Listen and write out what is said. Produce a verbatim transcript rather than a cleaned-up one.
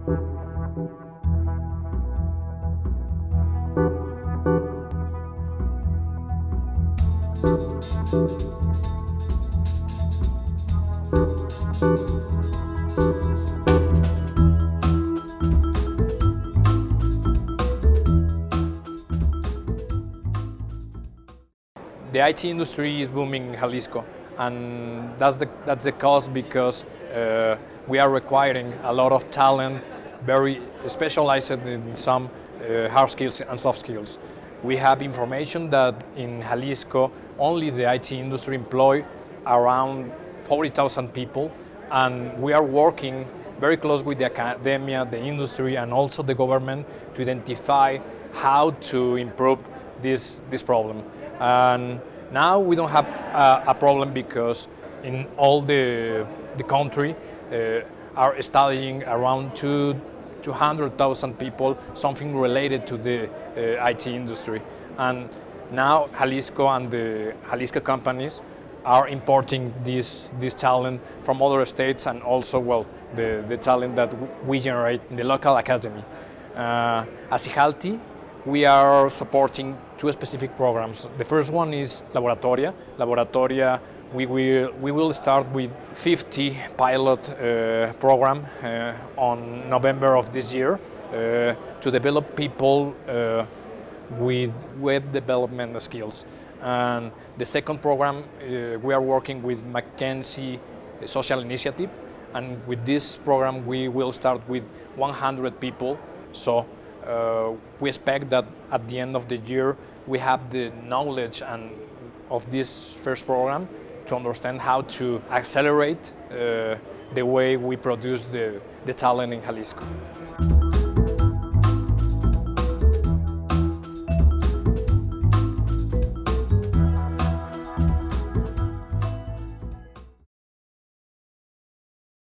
The I T industry is booming in Jalisco, and that's the, that's the cause because uh, we are requiring a lot of talent, very specialized in some uh, hard skills and soft skills. We have information that in Jalisco, only the I T industry employ around forty thousand people, and we are working very close with the academia, the industry, and also the government to identify how to improve this, this problem. And now we don't have uh, a problem because in all the, the country uh, are studying around two hundred thousand people, something related to the uh, I T industry. And now Jalisco and the Jalisco companies are importing this, this talent from other states, and also, well, the, the talent that we generate in the local academy. Uh, as IJALTI, we are supporting two specific programs. The first one is Laboratoria. Laboratoria, we will, we will start with fifty pilot uh, program uh, on November of this year uh, to develop people uh, with web development skills. And the second program, uh, we are working with Mackenzie Social Initiative. And with this program, we will start with one hundred people. So Uh, we expect that at the end of the year we have the knowledge and of this first program to understand how to accelerate uh, the way we produce the, the talent in Jalisco.